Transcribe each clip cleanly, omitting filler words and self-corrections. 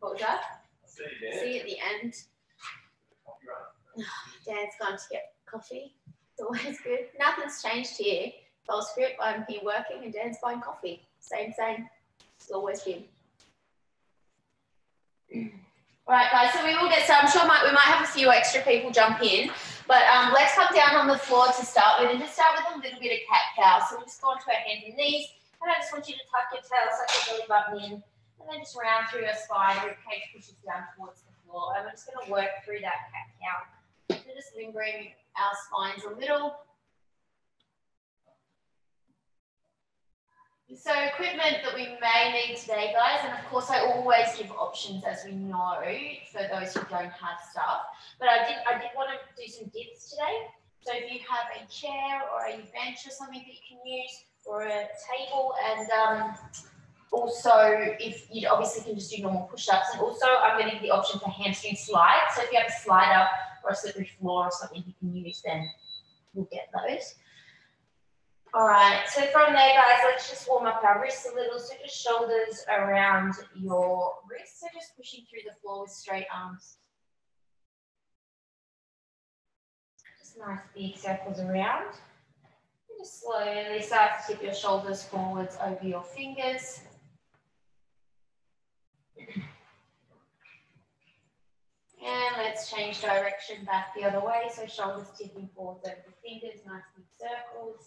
What was that? See at the end. Dan's gone to get coffee. It's always good. Nothing's changed here. Falsegrip, I'm here working and Dan's buying coffee. Same, same. It's always been. All right, guys, so we will get, so I'm sure we might have a few extra people jump in, but let's come down on the floor to start with and just start with a little bit of cat-cow. So we'll just go onto our hands and knees, and I just want you to tuck your tail, suck your belly button in, and then just round through your spine, rib cage pushes down towards the floor. And we're just going to work through that cat-cow. So just lingering our spines a little. So equipment that we may need today, guys, and of course I always give options as we know for those who don't have stuff. But I did want to do some dips today. So if you have a chair or a bench or something that you can use, or a table, and also if you obviously can just do normal push-ups. And also I'm going to give the option for hamstring slides. So if you have a slider or a slippery floor or something you can use, then you'll get those. All right, so from there, guys, let's just warm up our wrists a little. So just shoulders around your wrists. So just pushing through the floor with straight arms. Just nice big circles around. And just slowly start to tip your shoulders forwards over your fingers. And let's change direction back the other way. So shoulders tipping forwards over the fingers, nice big circles.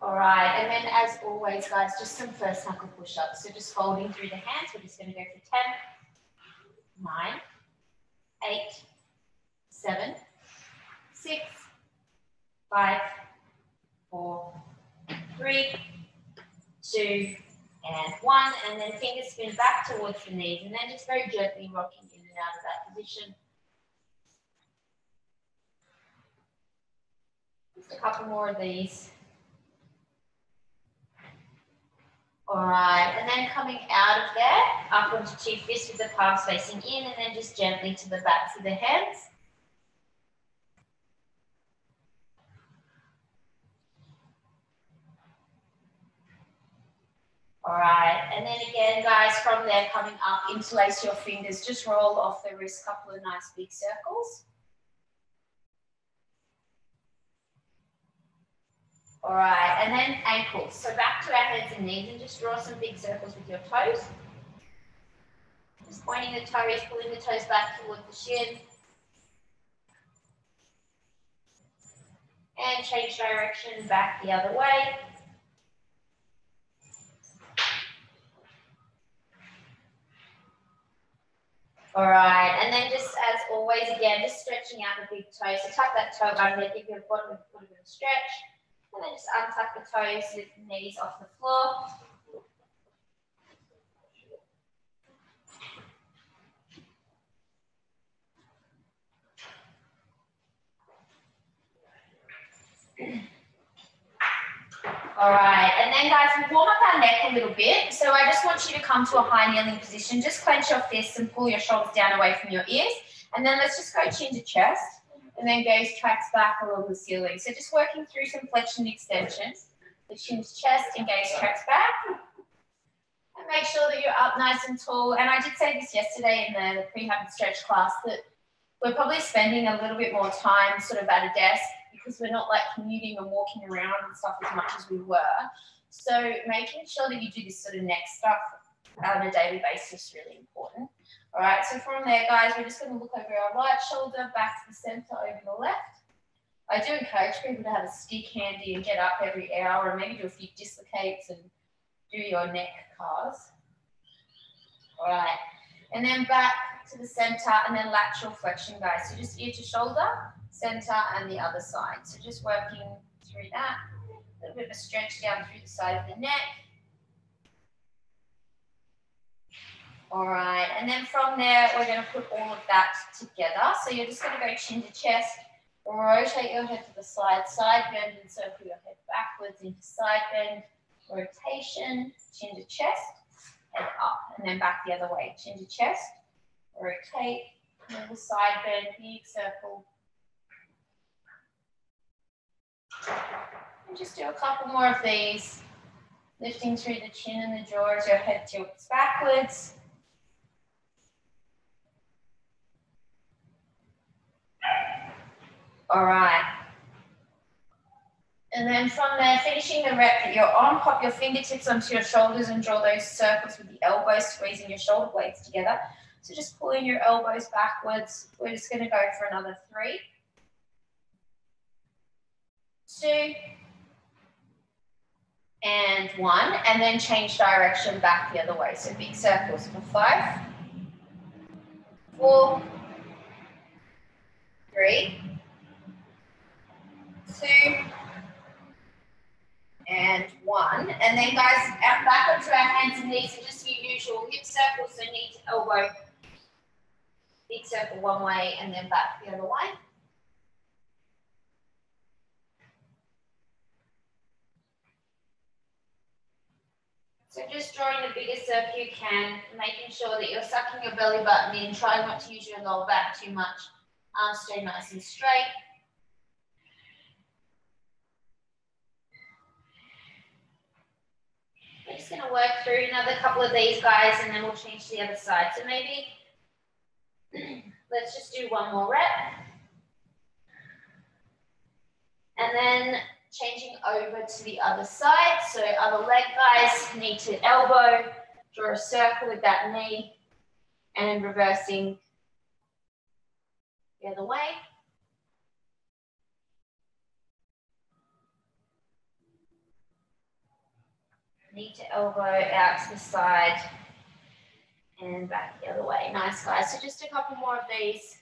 All right, and then as always, guys, just some first knuckle push-ups. So just folding through the hands, we're just going to go for 10, 9, 8, 7, 6, 5, 4, 3, 2, and 1. And then fingers spin back towards the knees, and then just very gently rocking in and out of that position. Just a couple more of these. All right, and then coming out of there, up onto two fists with the palms facing in, and then just gently to the backs of the hands. All right, and then again, guys, from there, coming up, interlace your fingers, just roll off the wrist, couple of nice big circles. All right, and then ankles. So back to our hands and knees and just draw some big circles with your toes. Just pointing the toes, pulling the toes back towards the shin. And change direction back the other way. All right, and then just as always, again, just stretching out the big toe. So tuck that toe under, give your bottom a bit of stretch. And then just untuck the toes with the knees off the floor. All right, and then guys, we warm up our neck a little bit. So I just want you to come to a high kneeling position. Just clench your fists and pull your shoulders down away from your ears. And then let's just go chin to chest. And then gaze tracks back along the ceiling. So just working through some flexion extensions. The chin to chest and gaze tracks back. And make sure that you're up nice and tall. And I did say this yesterday in the pre-habit stretch class that we're probably spending a little bit more time sort of at a desk because we're not like commuting and walking around and stuff as much as we were. So making sure that you do this sort of neck stuff on a daily basis is really important. All right, so from there, guys, we're just going to look over our right shoulder, back to the center, over the left. I do encourage people to have a stick handy and get up every hour and maybe do a few dislocates and do your neck cars. All right, and then back to the center and then lateral flexion, guys. So just ear to shoulder, center and the other side. So just working through that, a little bit of a stretch down through the side of the neck. All right, and then from there, we're going to put all of that together. So you're just going to go chin to chest, rotate your head to the side, side bend, and circle your head backwards into side bend, rotation, chin to chest, head up, and then back the other way. Chin to chest, rotate, little side bend, big circle. And just do a couple more of these. Lifting through the chin and the jaw as your head tilts backwards. All right. And then from there, finishing the rep that you're on, pop your fingertips onto your shoulders and draw those circles with the elbows, squeezing your shoulder blades together. So just pulling your elbows backwards. We're just going to go for another 3, 2, and 1, and then change direction back the other way. So big circles for 5, 4, 3, 2, and 1. And then guys, back onto our hands and knees, and just your usual hip circles, so knee to elbow. Big circle one way and then back the other way. So just drawing the biggest circle you can, making sure that you're sucking your belly button in, try not to use your lower back too much. Arms stay nice and straight. We're just going to work through another couple of these guys and then we'll change to the other side. So maybe let's just do one more rep. And then changing over to the other side. So other leg guys, knee to elbow, draw a circle with that knee and reversing the other way. Knee to elbow, out to the side, and back the other way. Nice, guys. So just a couple more of these.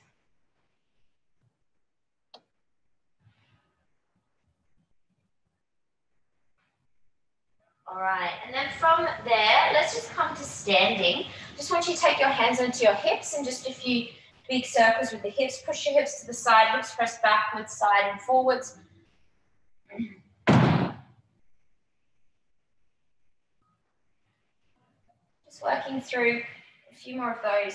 All right, and then from there, let's just come to standing. Just want you to take your hands onto your hips and just a few big circles with the hips. Push your hips to the side, hips press backwards, side and forwards. Working through a few more of those.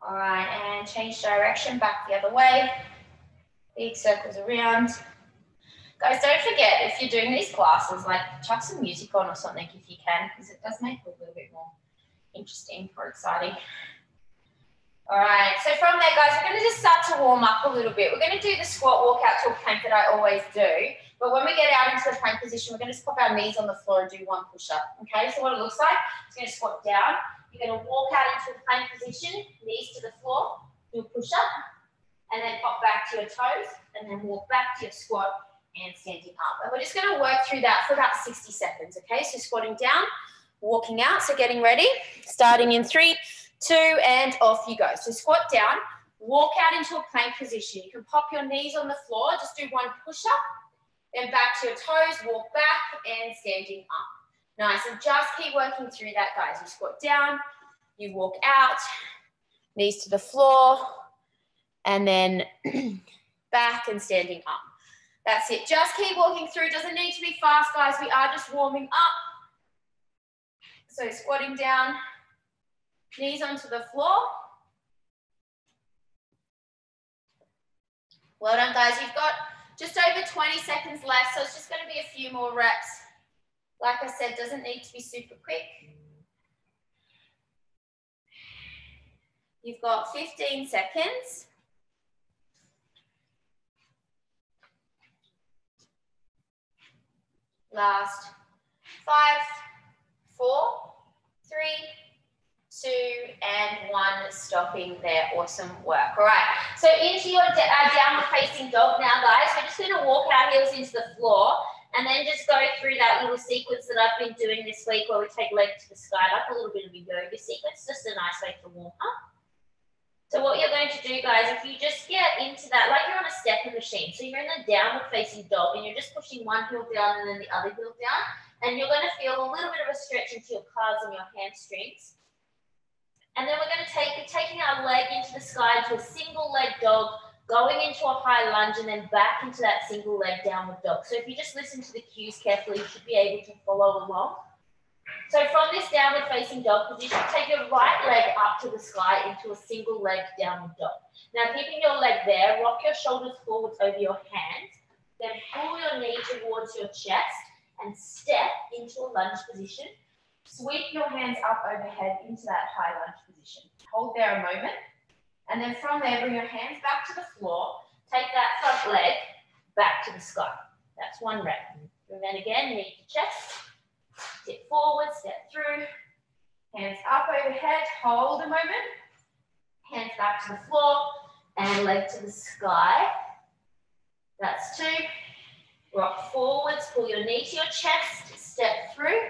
All right, and change direction back the other way. Big circles around. Guys, don't forget, if you're doing these classes, like chuck some music on or something if you can, because it does make it a little bit more interesting or exciting. All right, so from there, guys, we're going to just start to warm up a little bit. We're going to do the squat walk out to a plank that I always do. But when we get out into the plank position, we're going to just pop our knees on the floor and do one push-up, okay? So what it looks like, it's going to squat down. You're going to walk out into the plank position, knees to the floor, do a push-up, and then pop back to your toes, and then walk back to your squat and standing up. And we're just going to work through that for about 60 seconds, okay? So squatting down, walking out, so getting ready, starting in 3, 2, and off you go. So squat down, walk out into a plank position. You can pop your knees on the floor, just do one push-up, then back to your toes, walk back and standing up. Nice, and just keep working through that, guys. You squat down, you walk out, knees to the floor, and then back and standing up. That's it, just keep walking through. Doesn't need to be fast, guys. We are just warming up. So squatting down, knees onto the floor. Well done, guys, you've got just over 20 seconds left, so it's just going to be a few more reps. Like I said, doesn't need to be super quick. You've got 15 seconds. Last 5, 4, 3, 2, and 1, stopping there. Awesome work. All right, so into your downward facing dog now, guys. We're just going to walk our heels into the floor and then just go through that little sequence that I've been doing this week where we take leg to the sky, like a little bit of a yoga sequence, just a nice way to warm up. So what you're going to do, guys, if you just get into that, like you're on a stepper machine, so you're in the downward facing dog and you're just pushing one heel down and then the other heel down, and you're going to feel a little bit of a stretch into your calves and your hamstrings. And then we're going to taking our leg into the sky to a single leg dog, going into a high lunge and then back into that single leg downward dog. So if you just listen to the cues carefully, you should be able to follow along. So from this downward facing dog position, take your right leg up to the sky into a single leg downward dog. Now keeping your leg there, rock your shoulders forwards over your hands. Then pull your knee towards your chest and step into a lunge position. Sweep your hands up overhead into that high lunge position. Hold there a moment. And then from there, bring your hands back to the floor. Take that front leg back to the sky. That's one rep. And then again, knee to chest. Tip forward, step through. Hands up overhead, hold a moment. Hands back to the floor and leg to the sky. That's two. Rock forwards, pull your knee to your chest, step through.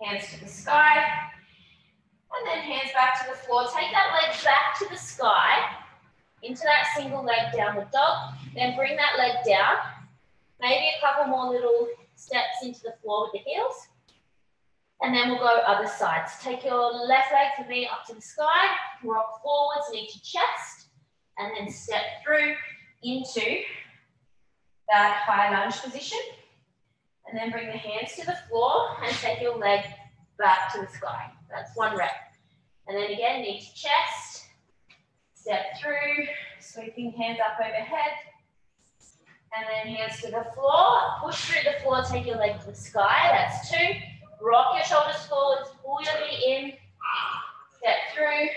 Hands to the sky. And then hands back to the floor. Take that leg back to the sky, into that single leg downward dog. Then bring that leg down. Maybe a couple more little steps into the floor with the heels. And then we'll go other sides. Take your left leg for me up to the sky. Rock forwards, knee to chest. And then step through into that high lunge position. And then bring the hands to the floor and take your leg back to the sky. That's one rep. And then again, knee to chest. Step through, sweeping hands up overhead. And then hands to the floor. Push through the floor, take your leg to the sky. That's two. Rock your shoulders forwards, pull your knee in, step through,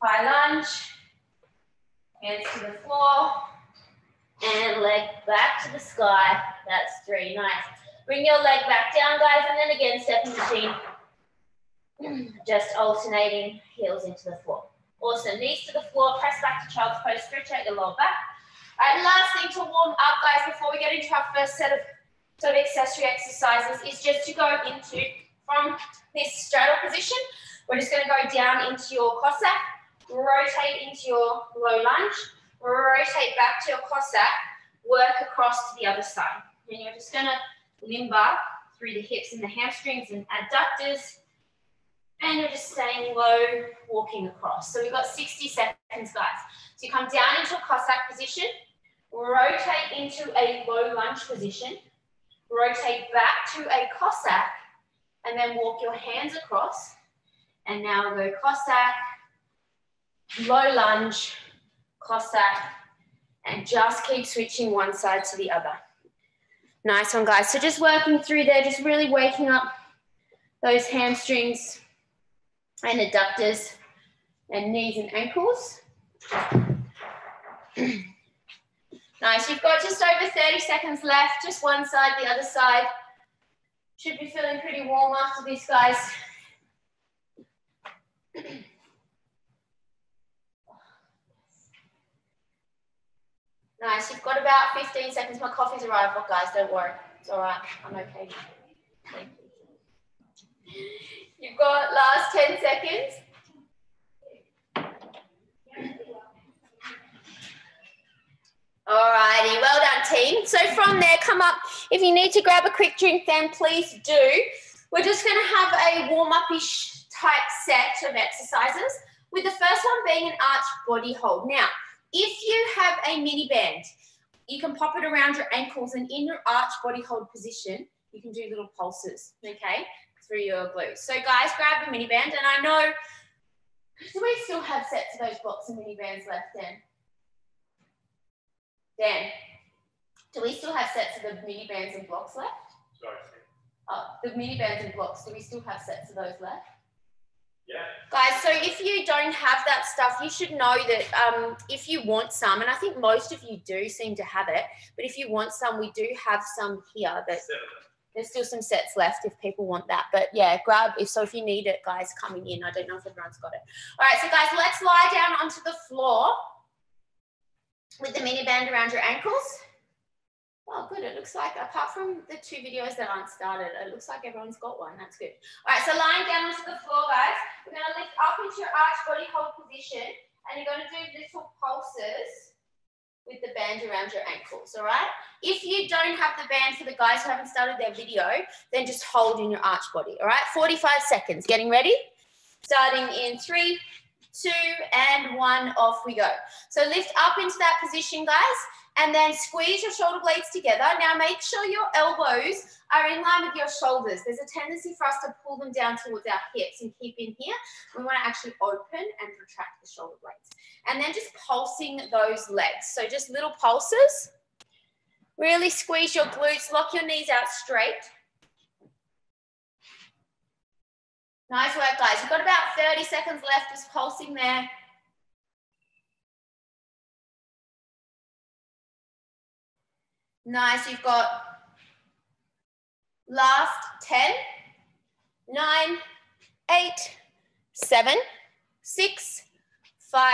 high lunge, hands to the floor, and leg back to the sky. That's three, nice. Bring your leg back down, guys, and then again, step in between, just alternating heels into the floor. Awesome, knees to the floor, press back to child's pose, stretch out your lower back. All right, last thing to warm up, guys, before we get into our first set of accessory exercises is just to go into, from this straddle position, we're just going to go down into your Cossack, rotate into your low lunge, rotate back to your Cossack, work across to the other side. And you're just going to limber through the hips and the hamstrings and adductors, and you're just staying low, walking across. So we've got 60 seconds, guys. So you come down into a Cossack position, rotate into a low lunge position, rotate back to a Cossack, and then walk your hands across. And now we'll go Cossack, low lunge, Cossack, and just keep switching one side to the other. Nice one, guys. So just working through there, just really waking up those hamstrings and adductors and knees and ankles. Nice, you've got just over 30 seconds left, just one side, the other side. Should be feeling pretty warm after this, guys. Nice, you've got about 15 seconds. My coffee's arrived, but guys, don't worry. It's all right, I'm okay. Thank you. You've got last 10 seconds. Alrighty, well done, team. So from there, come up. If you need to grab a quick drink, then please do. We're just going to have a warm-up-ish type set of exercises, with the first one being an arch body hold. Now, if you have a mini band, you can pop it around your ankles, and in your arch body hold position, you can do little pulses, okay, through your glutes. So guys, grab your mini band, and I know, do we still have sets of those blocks and mini bands left then? Dan, do we still have sets of the mini bands and blocks left? Sorry. Oh, the mini bands and blocks, do we still have sets of those left? Yeah. Guys, so if you don't have that stuff, you should know that if you want some, and I think most of you do seem to have it, but if you want some, we do have some here. That there's still some sets left if people want that. But yeah, grab, if you need it, guys, coming in. I don't know if everyone's got it. All right, so guys, let's lie down onto the floor with the mini band around your ankles. Well, good, it looks like, apart from the two videos that aren't started, it looks like everyone's got one, that's good. All right, so lying down onto the floor, guys, we're gonna lift up into your arch body hold position, and you're gonna do little pulses with the band around your ankles, all right? If you don't have the band, for the guys who haven't started their video, then just hold in your arch body, all right? 45 seconds, getting ready? Starting in 3, 2, and 1, off we go. So lift up into that position, guys, and then squeeze your shoulder blades together. Now make sure your elbows are in line with your shoulders. There's a tendency for us to pull them down towards our hips and keep in here. We want to actually open and retract the shoulder blades. And then just pulsing those legs. So just little pulses Really squeeze your glutes, lock your knees out straight. Nice work, guys. We've got about 30 seconds left, just pulsing there. Nice, you've got last 10, 9, 8, 7, 6, 5,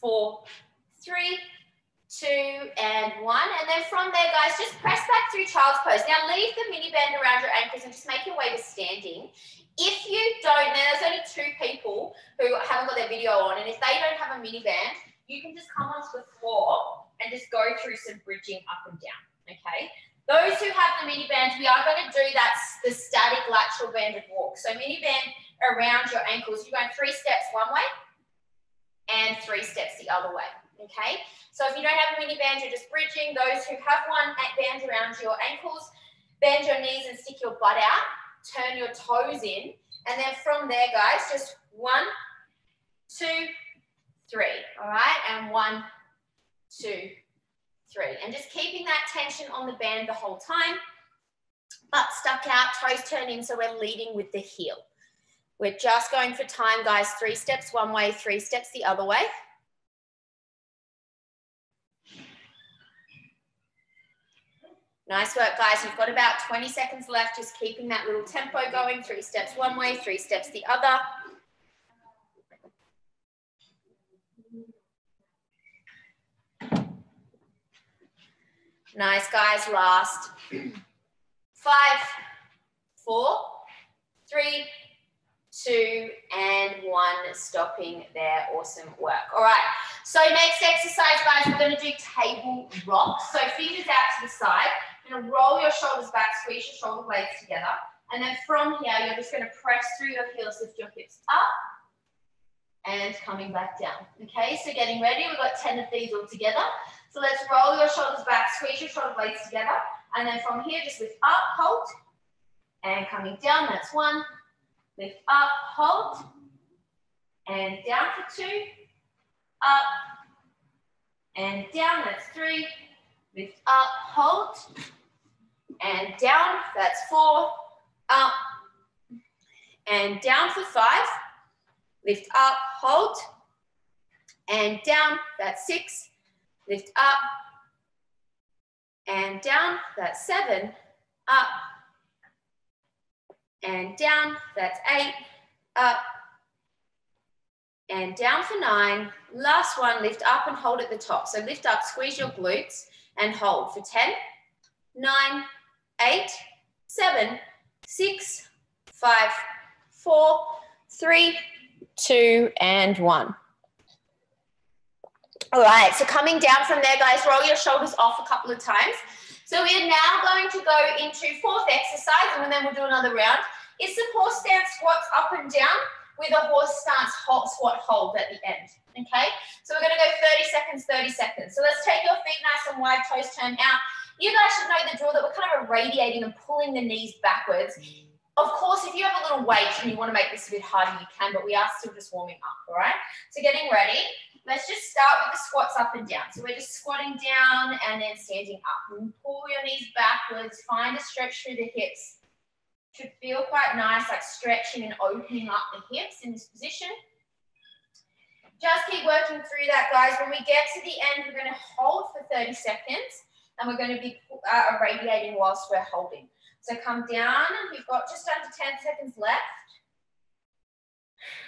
4, 3, 2, and 1. And then from there, guys, just press back through child's pose. Now leave the mini band around your ankles and just make your way to standing. If you don't, now there's only 2 people who haven't got their video on, and if they don't have a miniband, you can just come onto the floor and just go through some bridging up and down, okay? Those who have the miniband, we are going to do that, the static lateral banded walk. So miniband around your ankles. You're going 3 steps one way and 3 steps the other way, okay? So if you don't have a miniband, you're just bridging. Those who have one, band around your ankles, bend your knees and stick your butt out. Turn your toes in, and then from there, guys, just 1, 2, 3, all right, and 1, 2, 3, and just keeping that tension on the band the whole time, butt stuck out, toes turned in, so we're leading with the heel. We're just going for time, guys, 3 steps one way, 3 steps the other way. Nice work, guys. You've got about 20 seconds left, just keeping that little tempo going. 3 steps one way, 3 steps the other. Nice, guys. Last 5, 4, 3, 2, and 1. Stopping there. Awesome work. All right. So next exercise, guys, we're going to do table rock. So fingers out to the side. Roll your shoulders back, squeeze your shoulder blades together, and then from here you're just going to press through your heels, lift your hips up and coming back down. Okay, so getting ready, we've got 10 of these all together. So let's roll your shoulders back, squeeze your shoulder blades together, and then from here just lift up, hold, and coming down. That's 1, lift up, hold, and down for 2, up and down. That's 3, lift up, hold, and down. That's 4, up, and down for 5. Lift up, hold, and down. That's 6. Lift up, and down. That's 7. Up, and down. That's 8. Up, and down for 9. Last one, lift up and hold at the top. So lift up, squeeze your glutes, and hold for 10, 9, 8, 7, 6, 5, 4, 3, 2, and 1. All right, so coming down from there, guys, roll your shoulders off a couple of times. So we are now going to go into 4th exercise, and then we'll do another round. It's the horse stance squats up and down with a horse stance hop, squat hold at the end. Okay, so we're going to go 30 seconds, 30 seconds. So let's take your feet nice and wide, toes turned out. You guys should know the drill, that we're kind of radiating and pulling the knees backwards. Of course, if you have a little weight and you want to make this a bit harder, you can, but we are still just warming up, all right? So getting ready, let's just start with the squats up and down. So we're just squatting down and then standing up. And pull your knees backwards, find a stretch through the hips. Should feel quite nice, like stretching and opening up the hips in this position. Just keep working through that, guys. When we get to the end, we're going to hold for 30 seconds, and we're going to be radiating whilst we're holding. So come down, and we've got just under 10 seconds left.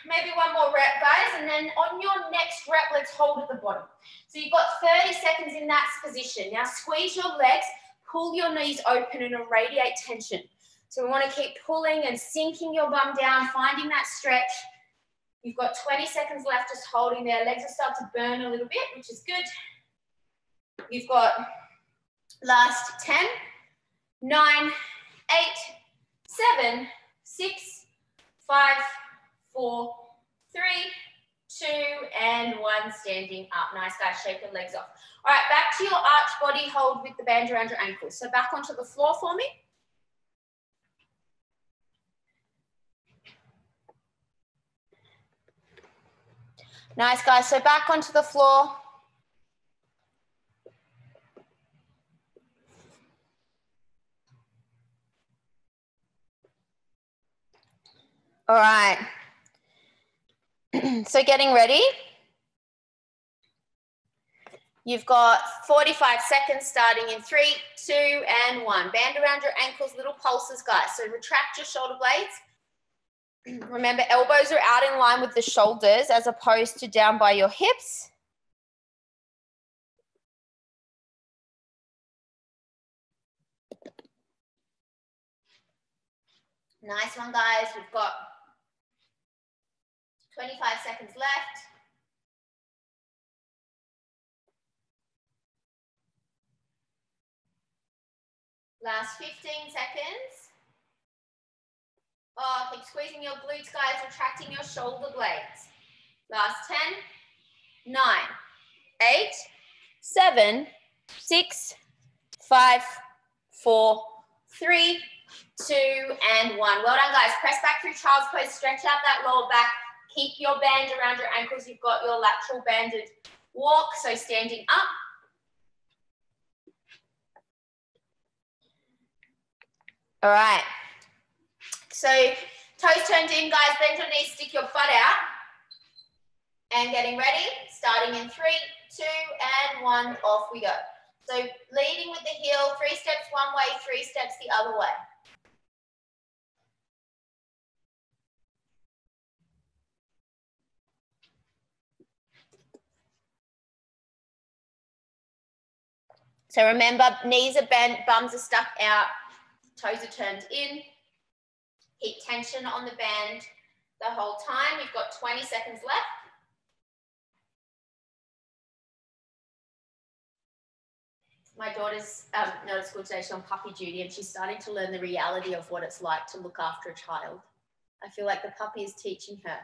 Maybe one more rep, guys, and then on your next rep, let's hold at the bottom. So you've got 30 seconds in that position. Now squeeze your legs, pull your knees open, and radiate tension. So we want to keep pulling and sinking your bum down, finding that stretch. You've got 20 seconds left, just holding there. Legs will start to burn a little bit, which is good. You've got last 10, 9, 8, 7, 6, 5, 4, 3, 2, and 1. Standing up. Nice, guys. Shake your legs off. All right, back to your arch body hold with the band around your ankles. So back onto the floor for me. Nice, guys. So back onto the floor. All right. So getting ready. You've got 45 seconds starting in 3, 2, and 1. Band around your ankles, little pulses, guys. So retract your shoulder blades. Remember, elbows are out in line with the shoulders as opposed to down by your hips. Nice one, guys. We've got 25 seconds left. Last 15 seconds. Oh, keep squeezing your glutes, guys, retracting your shoulder blades. Last 10, 9, 8, 7, 6, 5, 4, 3, 2, and 1. Well done, guys. Press back through child's pose. Stretch out that lower back. Keep your band around your ankles. You've got your lateral banded walk. So standing up. All right. So toes turned in, guys. Bend your knees. Stick your butt out. And getting ready. Starting in 3, 2, and 1. Off we go. So leading with the heel. 3 steps one way. 3 steps the other way. So remember, knees are bent, bums are stuck out, toes are turned in. Keep tension on the band the whole time. You've got 20 seconds left. My daughter's not at school today, she's on puppy duty, and she's starting to learn the reality of what it's like to look after a child. I feel like the puppy is teaching her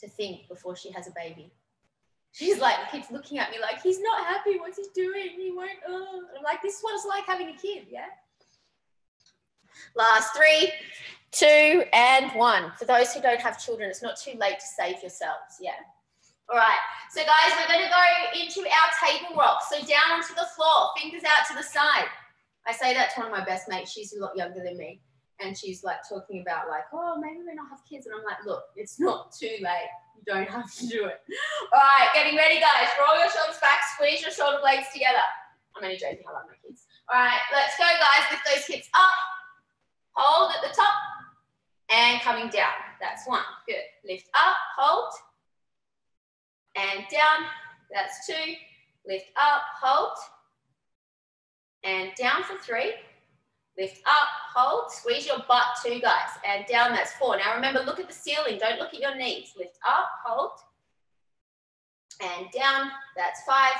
to think before she has a baby. She's like, keeps looking at me like, he's not happy, what's he doing? He won't, oh. I'm like, this is what it's like having a kid, yeah? Last 3, 2, and 1. For those who don't have children, it's not too late to save yourselves, yeah? All right, so guys, we're gonna go into our table rock. So down onto the floor, fingers out to the side. I say that to one of my best mates, she's a lot younger than me. And she's like talking about like, oh, maybe we don't have kids. And I'm like, look, it's not too late. You don't have to do it. All right, getting ready, guys. Roll your shoulders back, squeeze your shoulder blades together. I'm only joking, I love my kids. All right, let's go, guys. Lift those hips up. Hold at the top and coming down. That's one, good. Lift up, hold. And down, that's 2. Lift up, hold. And down for 3. Lift up, hold, squeeze your butt 2, guys, and down, that's 4. Now remember, look at the ceiling, don't look at your knees. Lift up, hold, and down, that's 5.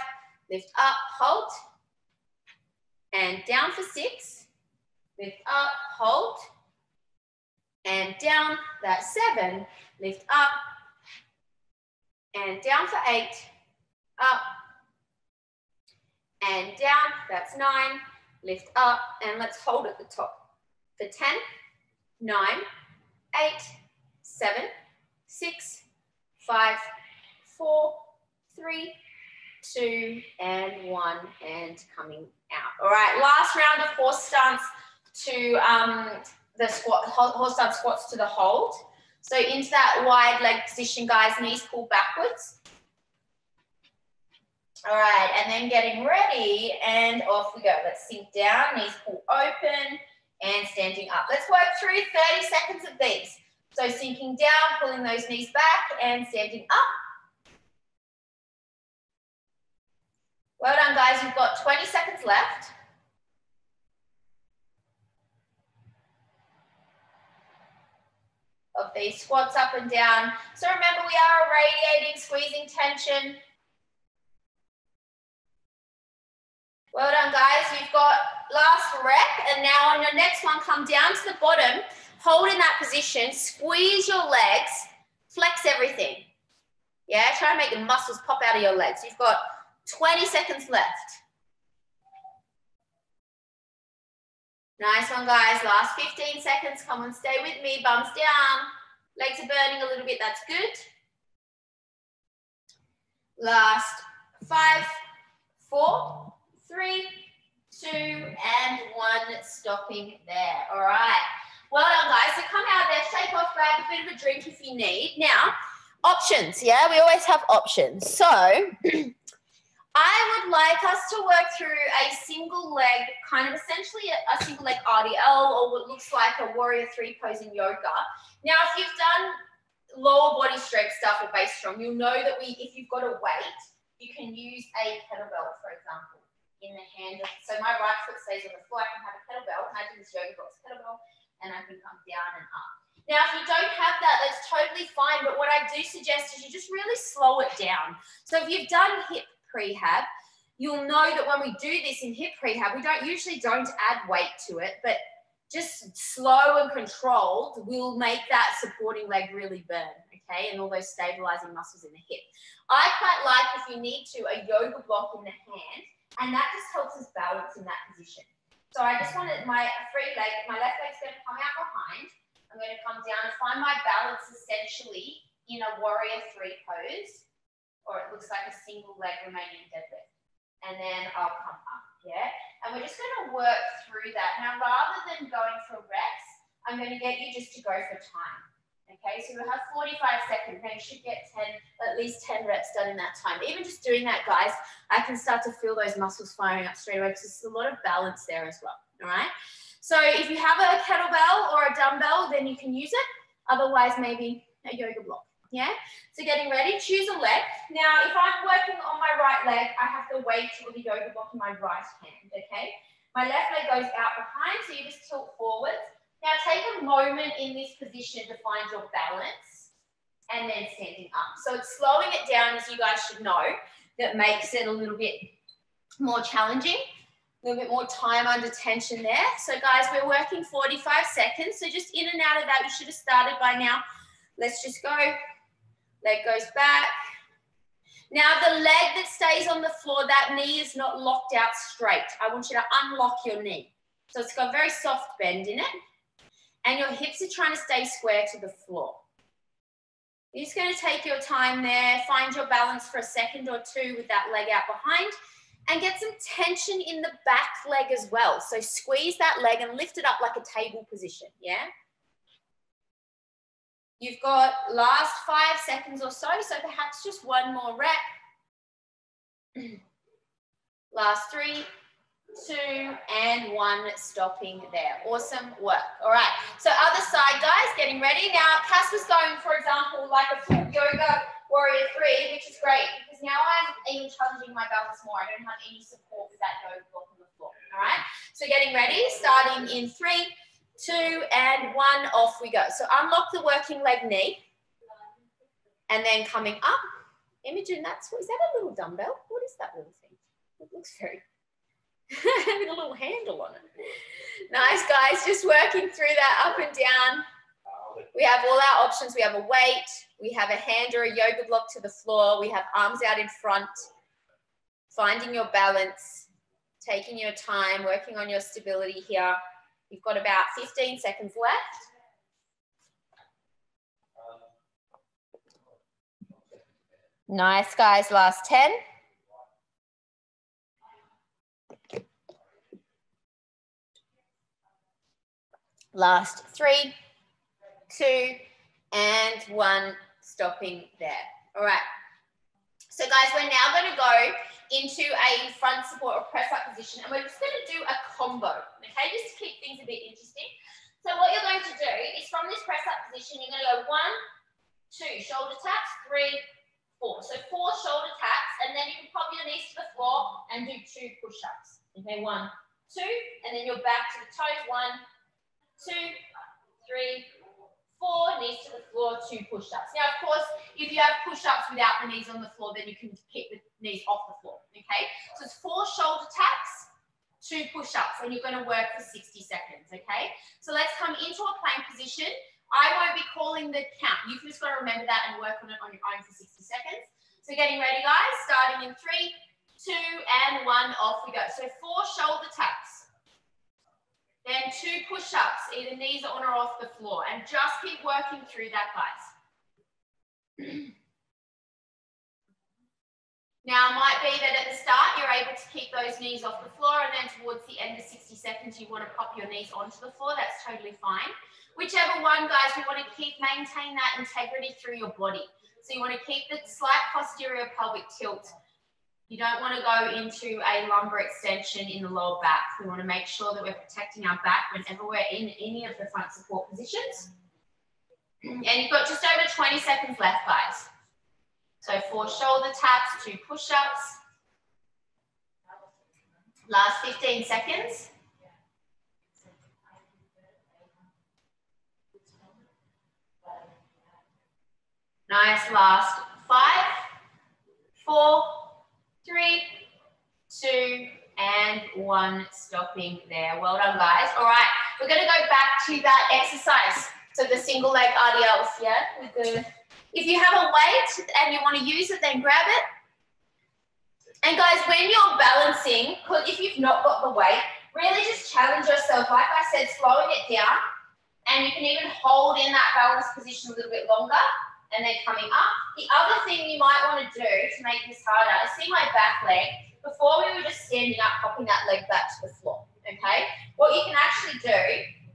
Lift up, hold, and down for 6. Lift up, hold, and down, that's 7. Lift up, and down for 8. Up, and down, that's 9. Lift up, and let's hold at the top for 10, 9, 8, 7, 6, 5, 4, 3, 2, and 1, and coming out. All right, last round of horse stance to the squat, horse stance squats to the hold. So into that wide leg position, guys, knees pull backwards. All right, and then getting ready, and off we go. Let's sink down, knees pull open, and standing up. Let's work through 30 seconds of these. So sinking down, pulling those knees back, and standing up. Well done, guys. You've got 20 seconds left. Of these squats up and down. So remember, we are radiating, squeezing tension. Well done, guys. You've got last rep, and now on your next one, come down to the bottom, hold in that position, squeeze your legs, flex everything. Yeah, try to make the muscles pop out of your legs. You've got 20 seconds left. Nice one, guys. Last 15 seconds. Come on, stay with me. Bums down. Legs are burning a little bit. That's good. Last 5, 4, 3, 2, and 1, stopping there. All right. Well done, guys. So come out there, shake off bit of a drink if you need. Now, options, yeah? We always have options. So I would like us to work through a single leg, kind of essentially a single leg RDL or what looks like a warrior three pose in yoga. Now, if you've done lower body strength stuff or base strong, you'll know that if you've got a weight, you can use a kettlebell, for example, in the hand. So my right foot stays on the floor. I can have a kettlebell. Imagine this yoga box kettlebell, and I can come down and up. Now, if you don't have that, that's totally fine. But what I do suggest is you just really slow it down. So if you've done hip prehab, you'll know that when we do this in hip prehab, we usually don't add weight to it, but just slow and controlled will make that supporting leg really burn, okay? And all those stabilizing muscles in the hip. I quite like, if you need to, a yoga block in the hand, and that just helps us balance in that position. So I just wanted my free leg, my left leg's gonna come out behind. I'm gonna come down and find my balance essentially in a warrior three pose, or it looks like a single leg remaining deadlift. And then I'll come up, yeah? And we're just going to work through that. Now, rather than going for reps, I'm going to get you just to go for time. Okay, so we'll have 45 seconds. Now, you should get at least 10 reps done in that time. Even just doing that, guys, I can start to feel those muscles firing up straight away because there's a lot of balance there as well, all right? So if you have a kettlebell or a dumbbell, then you can use it. Otherwise, maybe a yoga block, yeah? So getting ready, choose a leg. Now, if I'm working on my right leg, I have the weight or the yoga block in my right hand, okay? My left leg goes out behind, so you just tilt forwards. Now, take a moment in this position to find your balance and then standing up. So it's slowing it down, as you guys should know, that makes it a little bit more challenging, a little bit more time under tension there. So, guys, we're working 45 seconds. So just in and out of that, you should have started by now. Let's just go. Leg goes back. Now the leg that stays on the floor, that knee is not locked out straight. I want you to unlock your knee. So it's got a very soft bend in it. And your hips are trying to stay square to the floor. You're just gonna take your time there, find your balance for a second or two with that leg out behind, and get some tension in the back leg as well. So squeeze that leg and lift it up like a table position, yeah? You've got last 5 seconds or so, so perhaps just one more rep. Last 3, 2, and 1, stopping there. Awesome work. All right, so other side, guys, getting ready. Now, Cass was going, for example, like a full yoga warrior three, which is great because now I'm even challenging my balance more. I don't have any support with that yoga block on the floor, all right? So getting ready, starting in 3, 2, and 1, off we go. So unlock the working leg knee and then coming up. Imogen, is that a little dumbbell? What is that little thing? It looks very, with a little handle on it. Nice, guys, just working through that up and down. We have all our options. We have a weight, we have a hand or a yoga block to the floor, we have arms out in front, finding your balance, taking your time, working on your stability here. You've got about 15 seconds left. Nice, guys, last 10. Last 3, 2, and 1, stopping there. All right. So, guys, we're now going to go into a front support or press-up position, and we're just going to do a combo, okay, just to keep things a bit interesting. So what you're going to do is from this press-up position, you're going to go 1, 2, shoulder taps, 3, 4. So 4 shoulder taps, and then you can pop your knees to the floor and do 2 push-ups. Okay, 1, 2, and then you're back to the toes, 1, 2, 3, 4, knees to the floor, 2 push-ups. Now, of course, if you have push-ups without the knees on the floor, then you can keep the knees off the floor, okay? So it's 4 shoulder taps, 2 push-ups, and you're going to work for 60 seconds, okay? So let's come into a plank position. I won't be calling the count. You've just got to remember that and work on it on your own for 60 seconds. So getting ready, guys, starting in 3, 2, and 1, off we go. So 4 shoulder taps. Then 2 push-ups, either knees on or off the floor. And just keep working through that, guys. Now, it might be that at the start, you're able to keep those knees off the floor, and then towards the end of 60 seconds, you want to pop your knees onto the floor. That's totally fine. Whichever one, guys, we want to keep, maintain that integrity through your body. So you want to keep the slight posterior pelvic tilt. You don't want to go into a lumbar extension in the lower back. We want to make sure that we're protecting our back whenever we're in any of the front support positions. And you've got just over 20 seconds left, guys. So 4 shoulder taps, 2 push-ups. Last 15 seconds. Nice, last 5, 4, 3, 2, and 1. Stopping there. Well done, guys. All right, we're going to go back to that exercise. So the single leg RDLs, yeah? With the... If you have a weight and you want to use it, then grab it. And guys, when you're balancing, if you've not got the weight, really just challenge yourself. Like I said, slowing it down. And you can even hold in that balance position a little bit longer and then coming up. The other thing you might want to do to make this harder is see my back leg. Before we were just standing up, popping that leg back to the floor, okay? What you can actually do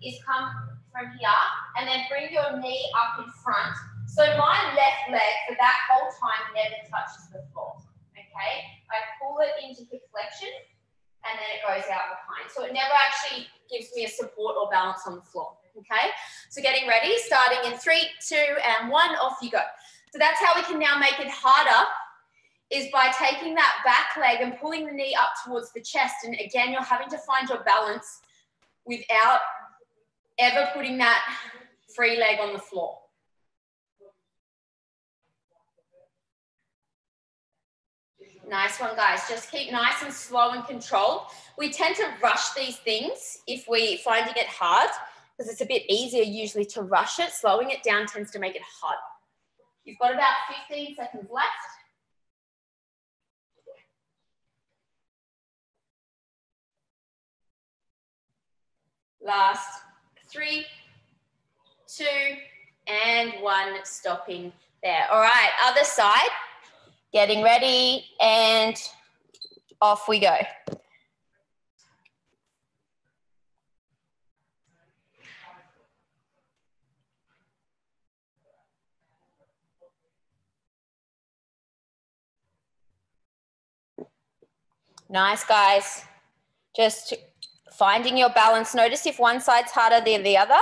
is come from here and then bring your knee up in front. So my left leg for that whole time never touches the floor, okay? I pull it into hip flexion and then it goes out behind. So it never actually gives me a support or balance on the floor, okay? So getting ready, starting in 3, 2, and 1, off you go. So that's how we can now make it harder, is by taking that back leg and pulling the knee up towards the chest. And again, you're having to find your balance without ever putting that free leg on the floor. Nice one, guys. Just keep nice and slow and controlled. We tend to rush these things if we're finding it hard, because it's a bit easier usually to rush it. Slowing it down tends to make it harder. You've got about 15 seconds left. Last 3, 2, and 1, stopping there. All right, other side. Getting ready, and off we go. Nice, guys. Just finding your balance. Notice if one side's harder than the other.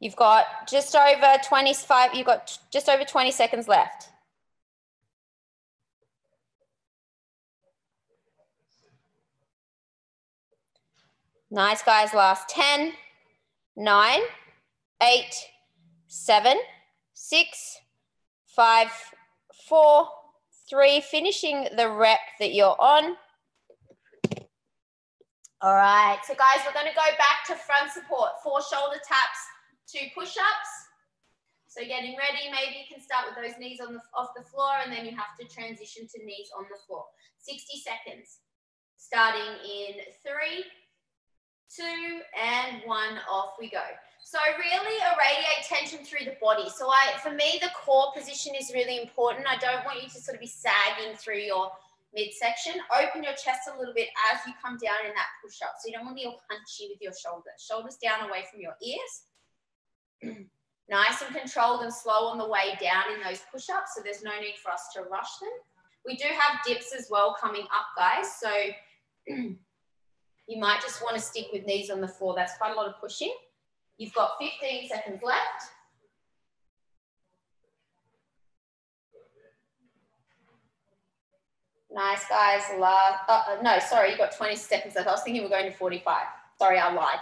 You've got just over 25, you've got just over 20 seconds left. Nice, guys, last 10, 9, 8, 7, 6, 5, 4, 3, finishing the rep that you're on. All right, so guys, we're going to go back to front support, 4 shoulder taps, 2 push-ups. So getting ready, maybe you can start with those knees on off the floor, and then you have to transition to knees on the floor. 60 seconds, starting in 3, 2, and 1, off we go. So really irradiate tension through the body. So for me, the core position is really important. I don't want you to sort of be sagging through your midsection. Open your chest a little bit as you come down in that push-up. So you don't want to be all punchy with your shoulders. Shoulders down away from your ears. Nice and controlled and slow on the way down in those push-ups, so there's no need for us to rush them. We do have dips as well coming up, guys, so you might just want to stick with knees on the floor. That's quite a lot of pushing. You've got 15 seconds left. Nice, guys. No, sorry, you've got 20 seconds left. I was thinking we're going to 45. Sorry, I lied.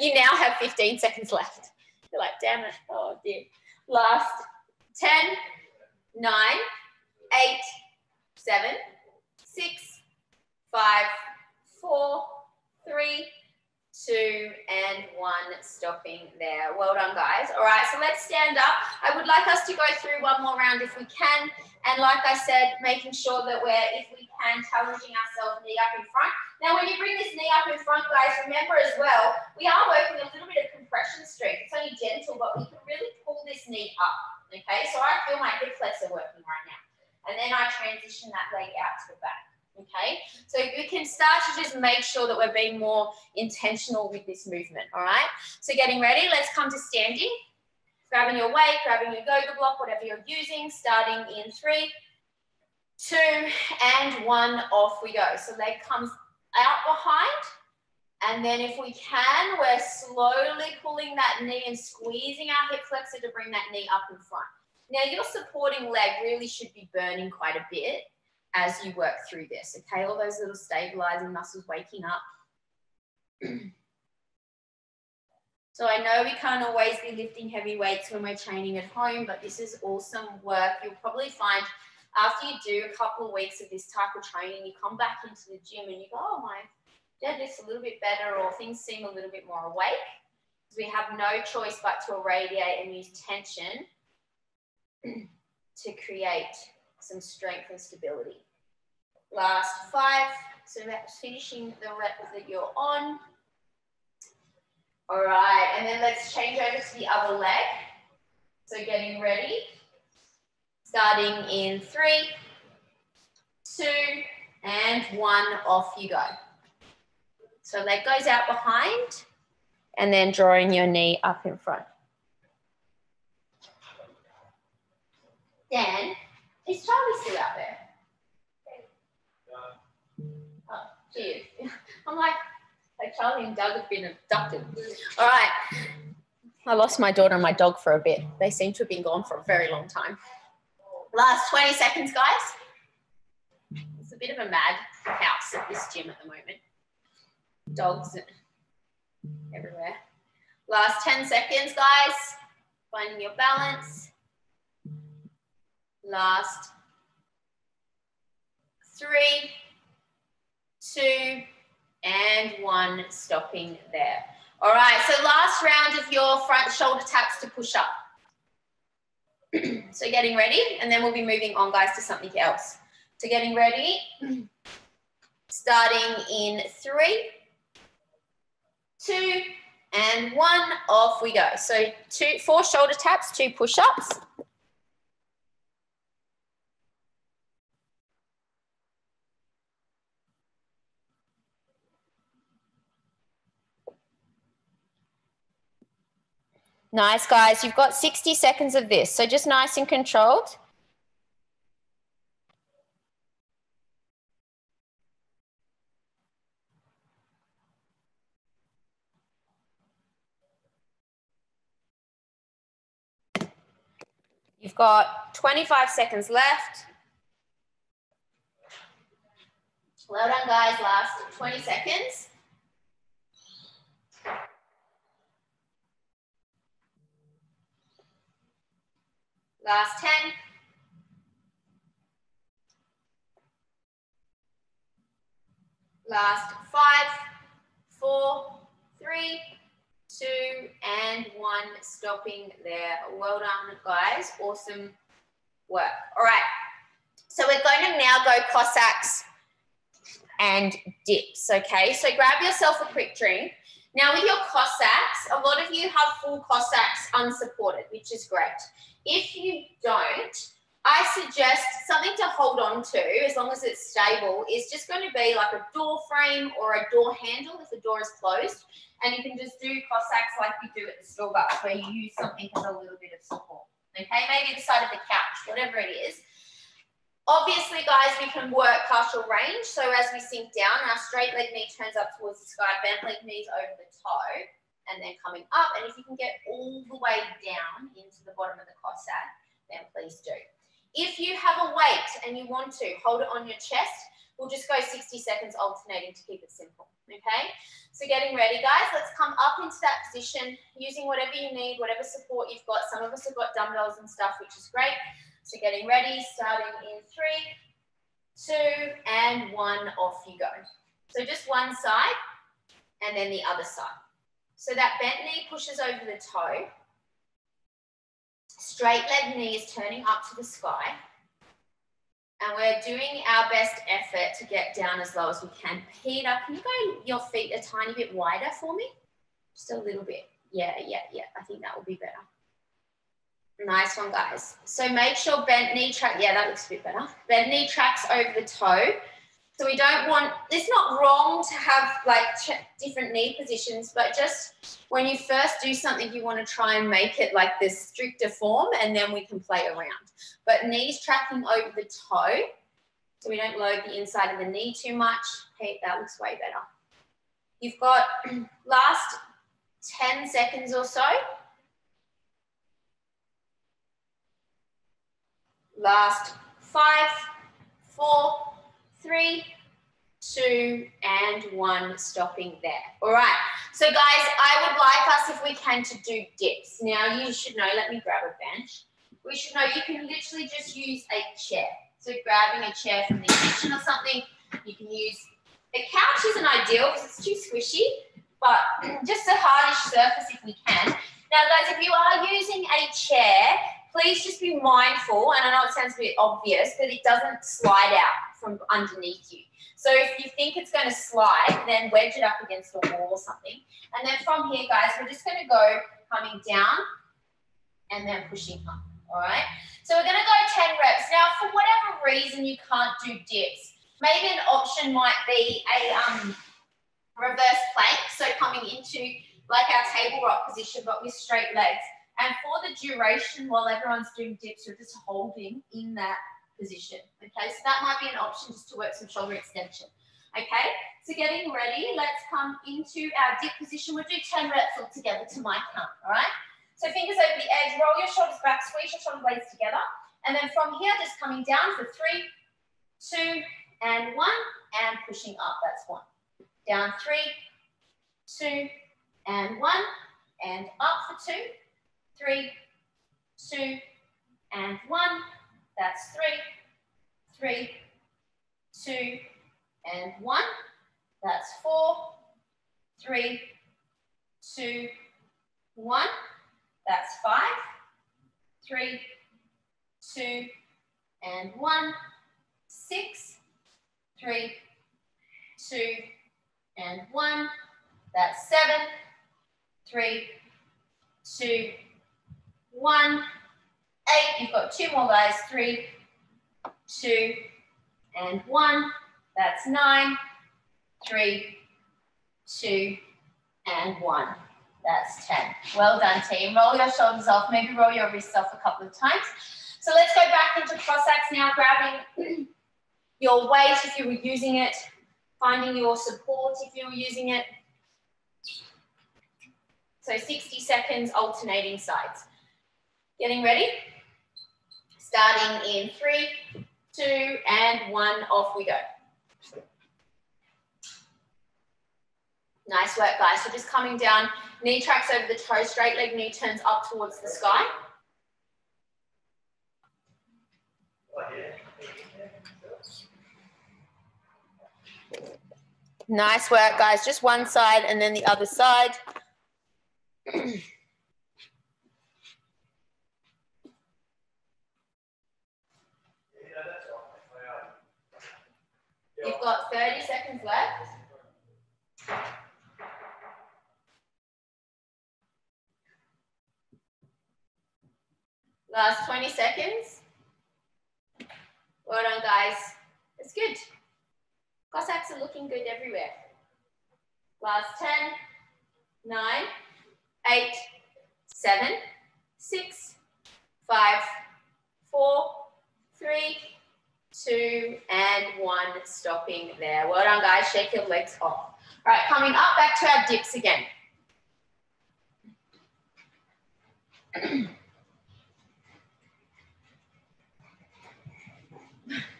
You now have 15 seconds left. You're like, damn it. Oh, dear. Last 10, 9, 8, 7, 6, 5, 4, 3, 2, and 1, stopping there. Well done, guys. All right, so let's stand up. I would like us to go through one more round if we can. And like I said, making sure that we're, if we can, challenging ourselves knee up in front. Now, when you bring this knee up in front, guys, remember as well, we are working a little bit of compression strength. It's only gentle, but we can really pull this knee up, okay? So I feel my hip flexor working right now. And then I transition that leg out to the back, okay? So we can start to just make sure that we're being more intentional with this movement, all right? So getting ready, let's come to standing. Grabbing your weight, grabbing your yoga block, whatever you're using, starting in 3, 2, and 1, off we go. So leg comes out behind, and then if we can, we're slowly pulling that knee and squeezing our hip flexor to bring that knee up in front. Now your supporting leg really should be burning quite a bit as you work through this, okay? All those little stabilizing muscles waking up. So I know we can't always be lifting heavy weights when we're training at home, but this is awesome work. You'll probably find after you do a couple of weeks of this type of training, you come back into the gym and you go, oh, my deadlift's a little bit better, or things seem a little bit more awake. Because we have no choice but to irradiate and use tension to create some strength and stability. Last 5, so that's finishing the rep that you're on. All right, and then let's change over to the other leg. So getting ready, starting in 3, 2, and 1, off you go. So leg goes out behind, and then drawing your knee up in front. Dan, is Charlie still out there? Oh, geez. I'm like, Charlie and Doug have been abducted. All right. I lost my daughter and my dog for a bit. They seem to have been gone for a very long time. Last 20 seconds, guys. It's a bit of a mad house at this gym at the moment. Dogs everywhere. Last 10 seconds, guys. Finding your balance. Last 3, 2, and 1, stopping there. All right, so last round of your front shoulder taps to push up. So getting ready, and then we'll be moving on, guys, to something else. So getting ready, starting in 3, 2, and 1, off we go. So 4 shoulder taps, 2 push-ups. Nice, guys, you've got 60 seconds of this. So just nice and controlled. You've got 25 seconds left. Well done, guys, last 20 seconds. Last 10. Last 5, 4, 3, 2, and 1, stopping there. Well done, guys. Awesome work. All right. So we're going to now go Cossacks and dips, okay? So grab yourself a quick drink. Now with your Cossacks, a lot of you have full Cossacks unsupported, which is great. If you don't, I suggest something to hold on to, as long as it's stable, is just going to be like a door frame or a door handle if the door is closed. And you can just do Cossacks like we do at the store bus, where you use something as a little bit of support. Okay, maybe the side of the couch, whatever it is. Obviously, guys, we can work partial range. So as we sink down, our straight leg knee turns up towards the sky, bent leg knees over the toe, and then coming up. And if you can get all the way down into the bottom of the Cossack, then please do. If you have a weight and you want to, hold it on your chest. We'll just go 60 seconds alternating to keep it simple, okay? So getting ready, guys. Let's come up into that position using whatever you need, whatever support you've got. Some of us have got dumbbells and stuff, which is great. So getting ready, starting in 3, 2, and 1, off you go. So just one side and then the other side. So that bent knee pushes over the toe. Straight leg knee is turning up to the sky. And we're doing our best effort to get down as low as we can. Peter, can you go your feet a tiny bit wider for me? Just a little bit. Yeah. I think that will be better. Nice one, guys. So make sure bent knee track. Yeah, that looks a bit better. Bent knee tracks over the toe. So we don't want, it's not wrong to have like different knee positions, but just when you first do something, you want to try and make it like this stricter form, and then we can play around. But knees tracking over the toe, so we don't load the inside of the knee too much. Hey, that looks way better. You've got last 10 seconds or so. Last 5, 4, 3, 2, and 1, stopping there. All right, so guys, I would like us, if we can, to do dips. Now you should know, let me grab a bench. We should know you can literally just use a chair. So grabbing a chair from the kitchen or something, you can use, the couch isn't ideal because it's too squishy, but just a hardish surface if we can. Now guys, if you are using a chair, please just be mindful, and I know it sounds a bit obvious, but it doesn't slide out from underneath you. So if you think it's going to slide, then wedge it up against a wall or something. And then from here, guys, we're just going to go coming down and then pushing up, all right? So we're going to go 10 reps. Now, for whatever reason you can't do dips, maybe an option might be a reverse plank, so coming into like our table rock position but with straight legs. And for the duration, while everyone's doing dips, you're just holding in that position. Okay, so that might be an option just to work some shoulder extension. Okay, so getting ready, let's come into our dip position. We'll do 10 reps all together to my count, all right? So fingers over the edge, roll your shoulders back, squeeze your shoulder blades together. And then from here, just coming down for 3, 2, and 1, and pushing up, that's 1. Down 3, 2, and 1, and up for 2. 3, 2, and 1. That's 3, 3, 2, and 1. That's 4, 3, 2, 1. That's 5, 3, 2, and 1. 6, 3, 2, and 1. That's 7, 3, 2, 1, 8, you've got 2 more guys, 3, 2, and 1, that's 9, 3, 2, and 1, that's 10. Well done, team. Roll your shoulders off, maybe roll your wrists off a couple of times. So let's go back into cross-axe now, grabbing your weight if you were using it, finding your support if you were using it. So 60 seconds alternating sides. Getting ready? Starting in 3, 2, and 1, off we go. Nice work, guys. So just coming down, knee tracks over the toe, straight leg knee turns up towards the sky. Nice work, guys. Just one side and then the other side. You've got 30 seconds left. Last 20 seconds. Well done, guys. It's good. Cossacks are looking good everywhere. Last 10, 9, 8, 7, 6, 5, 4, 3, 2, and 1, stopping there. Well done, guys. Shake your legs off. All right, coming up, back to our dips again.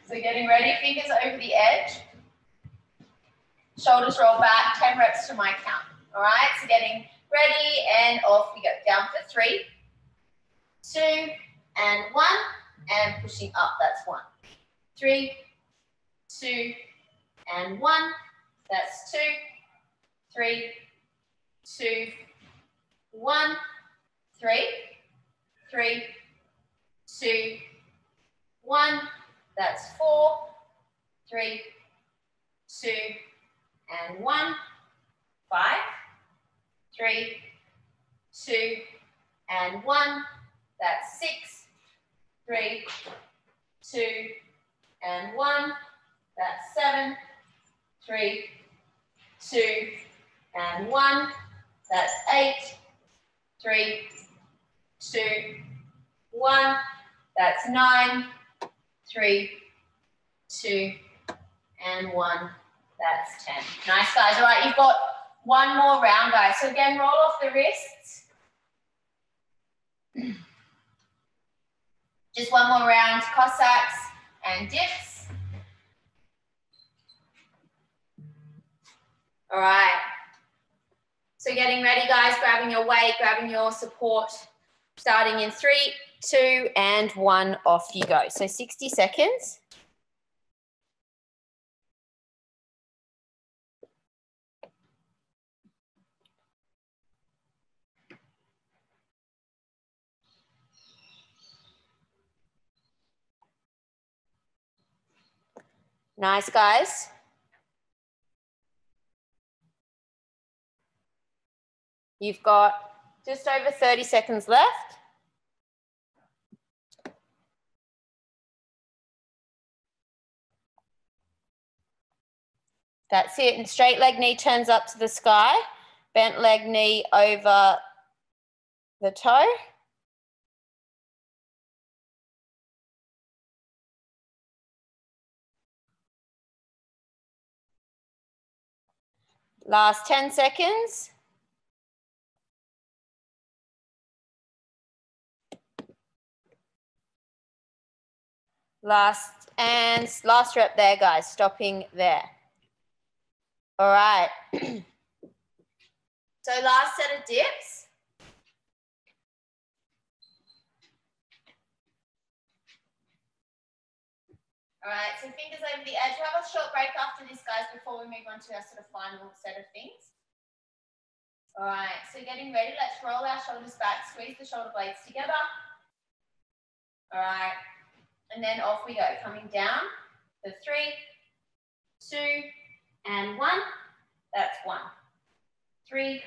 So getting ready, fingers over the edge. Shoulders roll back, 10 reps to my count. All right, so getting ready and off we go. Down for 3, 2, and 1, and pushing up, that's 1. 3, 2, and 1, that's 2, 3, 2, 1, 3, 3, 2, 1, That's 4, 3, 2, and 1. 5, 3, 2, and 1. That's 6, 3, 2, and 1. That's 7, 3, 2, and 1. That's 8, 3, 2, 1. That's 9, 3, 2, and 1. That's 10. Nice, guys. All right, you've got one more round, guys. So again, roll off the wrists. Just one more round, Cossacks and dips. All right. So getting ready, guys, grabbing your weight, grabbing your support, starting in 3, 2, and 1, off you go. So 60 seconds. Nice, guys. You've got just over 30 seconds left. That's it. And straight leg knee turns up to the sky. Bent leg knee over the toe. Last 10 seconds. Last rep there, guys, stopping there. All right. So last set of dips. All right, so fingers over the edge. We'll have a short break after this, guys, before we move on to our sort of final set of things. All right, so getting ready, let's roll our shoulders back, squeeze the shoulder blades together. All right, and then off we go. Coming down for 3, 2, and 1. That's 1. 3,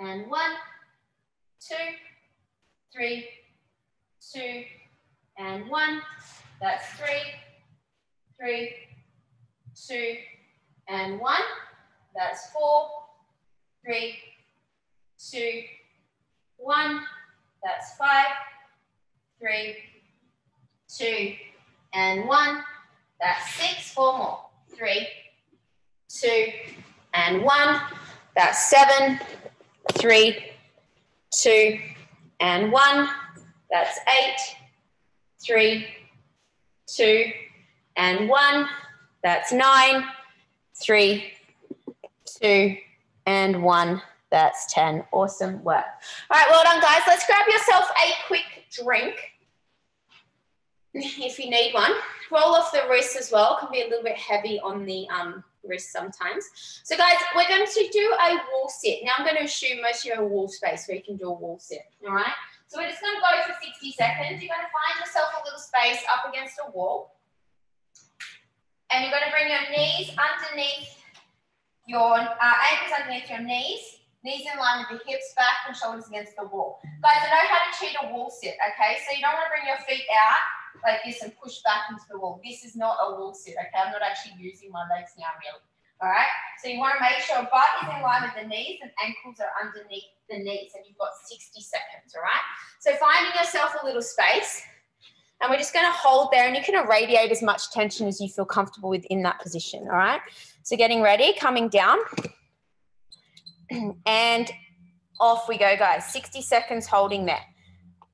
2, and 1. 2, 3, 2, and 1. That's 3, 3, 2, and 1. That's 4, 3, 2, 1. That's 5, 3, 2, and 1. That's 6. 4 more. 3, 2, and 1. That's 7, 3, 2, and 1. That's 8, 3, 2, and 1. That's 9, 3, 2, and 1. That's 10. Awesome work. All right, well done, guys. Let's grab yourself a quick drink if you need one. Roll off the wrists as well. Can be a little bit heavy on the wrist sometimes. So, guys, we're going to do a wall sit. Now, I'm going to assume most of you have a wall space where you can do a wall sit, all right? So we're just going to go for 60 seconds. You're going to find yourself a little space up against a wall. And you're going to bring your knees underneath your, ankles underneath your knees. Knees in line with the hips, back and shoulders against the wall. Guys, I know how to cheat a wall sit, okay? So you don't want to bring your feet out like this and push back into the wall. This is not a wall sit, okay? I'm not actually using my legs now, really. All right? So you want to make sure butt is in line with the knees and ankles are underneath the knees, and you've got 60 seconds, all right? So finding yourself a little space, and we're just going to hold there, and you can irradiate as much tension as you feel comfortable with in that position, all right? So getting ready, coming down, and off we go, guys. 60 seconds holding there.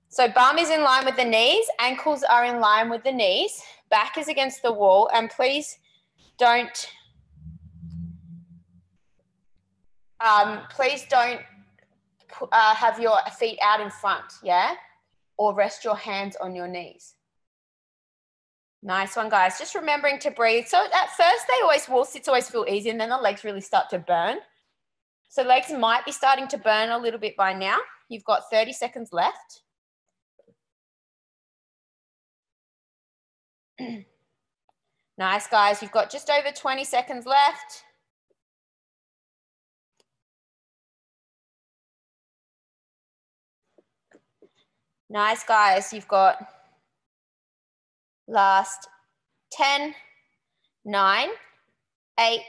So bum is in line with the knees, ankles are in line with the knees, back is against the wall, and please don't have your feet out in front, yeah? Or rest your hands on your knees. Nice one, guys. Just remembering to breathe. So at first, wall sits always feel easy, and then the legs really start to burn. So legs might be starting to burn a little bit by now. You've got 30 seconds left. Nice, guys. You've got just over 20 seconds left. Nice, guys. You've got last 10, 9, 8,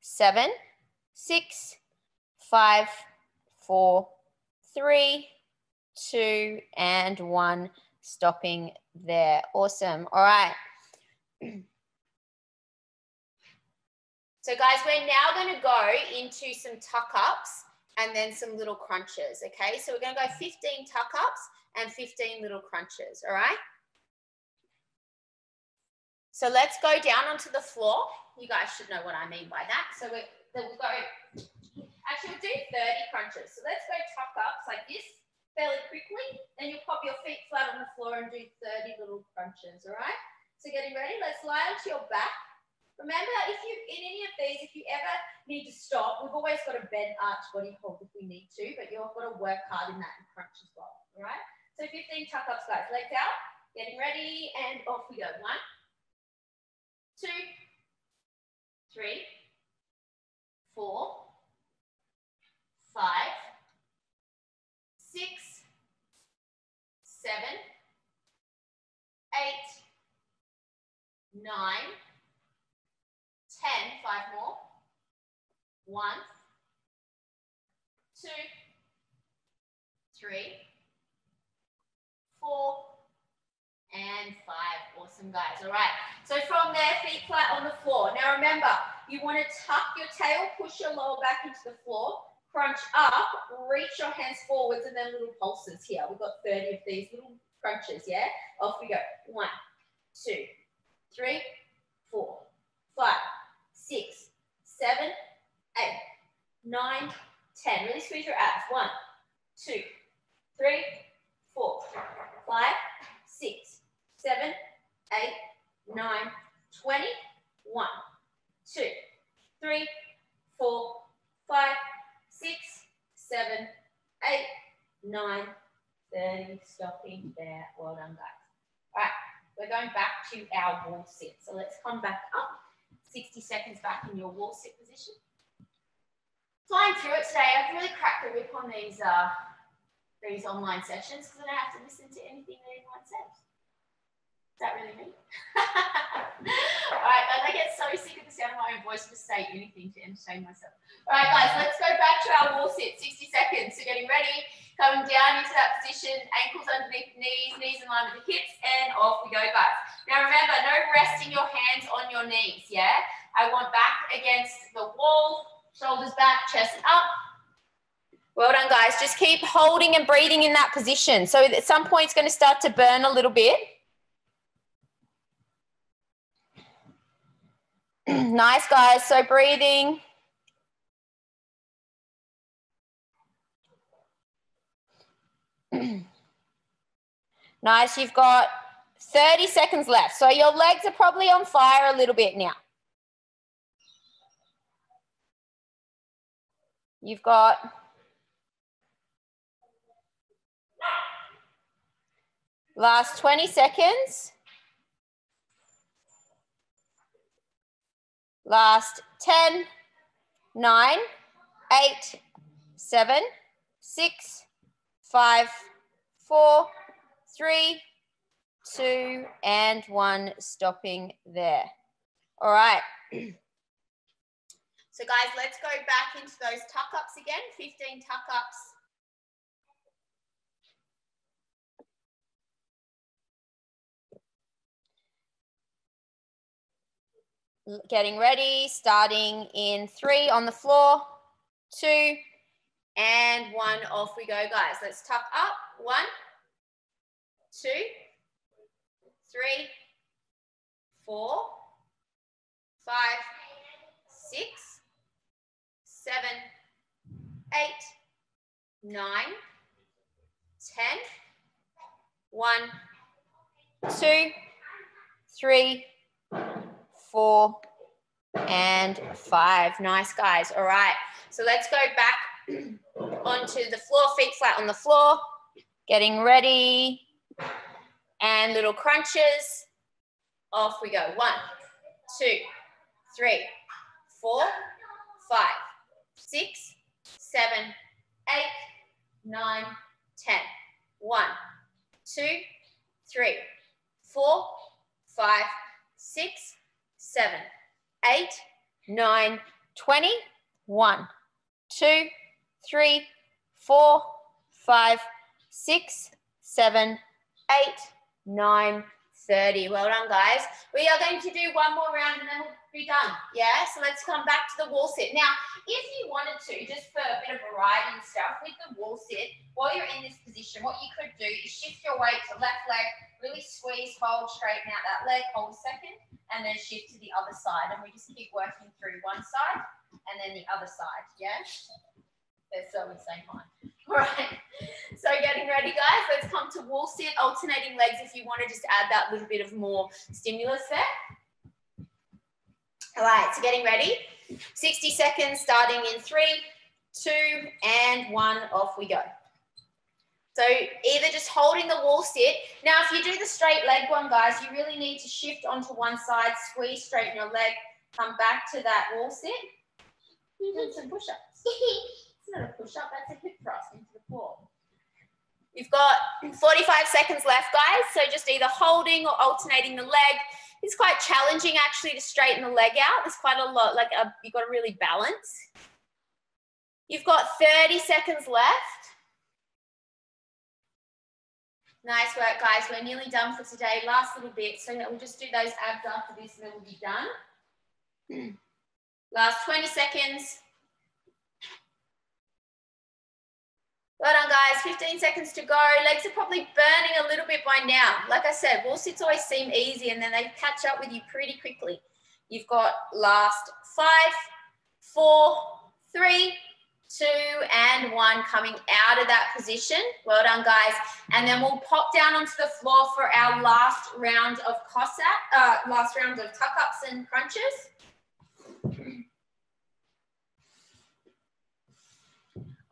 7, 6, 5, 4, 3, 2, and 1. Stopping there. Awesome. All right. So guys, we're now going to go into some tuck-ups and then some little crunches, okay? So we're going to go 15 tuck-ups and 15 little crunches, all right? So let's go down onto the floor. You guys should know what I mean by that. So we'll go, actually we'll do 30 crunches. So let's go tuck-ups like this fairly quickly. Then you'll pop your feet flat on the floor and do 30 little crunches, all right? So getting ready, let's lie onto your back. Remember, if you in any of these, if you ever need to stop, we've always got a bent arch body hold if we need to, but you've got to work hard in that and crunch as well, all right? So 15 tuck-ups, guys. Legs out, getting ready, and off we go. 1, 2, 3, 4, 5, 6, 7, 8, 9. 10, 5 more. 1, 2, 3, 4, and 5. Awesome, guys. All right. So from there, feet flat on the floor. Now remember, you want to tuck your tail, push your lower back into the floor, crunch up, reach your hands forwards, and then little pulses here. We've got 30 of these little crunches, yeah? Off we go. 1, 2, 3, 4, 5, 6, 7, 8, 9, 10. Really squeeze your abs. 1, 2, 3, 4, 5, 6, 7, 8, 9, 20. 1, 2, 3, 4, 5, 6, 7, 8, 9, 30. Stopping there. Well done, guys. All right. We're going back to our wall sit. So let's come back up. 60 seconds back in your wall sit position. Flying through it today. I've really cracked the whip on these online sessions because I don't have to listen to anything that anyone says. Is that really me? All right, guys, I get so sick of the sound of my own voice to say anything to entertain myself. All right, guys, let's go back to our wall sit. 60 seconds. So getting ready, coming down into that position, ankles underneath knees, knees in line with the hips, and off we go, guys. Now remember, no resting your hands on your knees, yeah? I want back against the wall, shoulders back, chest up. Well done, guys. Just keep holding and breathing in that position. So at some point, it's going to start to burn a little bit. Nice, guys. So breathing. Nice. You've got 30 seconds left. So your legs are probably on fire a little bit now. You've got 20 seconds. Last 10, 9, 8, 7, 6, 5, 4, 3, 2, and 1. Stopping there. All right. So, guys, let's go back into those tuck-ups again. 15 tuck-ups. Getting ready, starting in 3 on the floor, 2, and 1. Off we go, guys. Let's tuck up. 1, 2, 3, 4, 5, 6, 7, 8, 9, 10. 1, 2, 3, 4, and 5. Nice, guys. All right. So let's go back onto the floor, feet flat on the floor. Getting ready. And little crunches. Off we go. 1, 2, 3, 4, 5, 6, 7, 8, 9, 10. 1, 2, 3, 4, 5, 6, 7, 8, 9, 20. 1, 2, 3, 4, 5, 6, 7, 8, 9, 30. Well done, guys. We are going to do one more round and then we'll be done. Yeah, so let's come back to the wall sit. Now, if you wanted to, just for a bit of variety and stuff, with the wall sit, while you're in this position, what you could do is shift your weight to left leg, really squeeze, hold, straighten out that leg, hold a second, and then shift to the other side. And we just keep working through one side and then the other side, yeah? They're so insane, mine. All right, so getting ready, guys. Let's come to wall sit, alternating legs if you want to just add that little bit of more stimulus there. All right, so getting ready. 60 seconds, starting in 3, 2, and 1. Off we go. So either just holding the wall sit. Now, if you do the straight leg one, guys, you really need to shift onto one side, squeeze, straighten your leg, come back to that wall sit. Do some push-ups. It's not a push-up, that's a hip thrust into the floor. You've got 45 seconds left, guys. So just either holding or alternating the leg. It's quite challenging, actually, to straighten the leg out. There's quite a lot, like you've got to really balance. You've got 30 seconds left. Nice work, guys. We're nearly done for today. Last little bit. So we'll just do those abs after this and then we'll be done. Last 20 seconds. Well done, guys. 15 seconds to go. Legs are probably burning a little bit by now. Like I said, wall sits always seem easy and then they catch up with you pretty quickly. You've got last 5, 4, 3, 2, and 1 coming out of that position. Well done, guys. And then we'll pop down onto the floor for our last round of tuck-ups and crunches.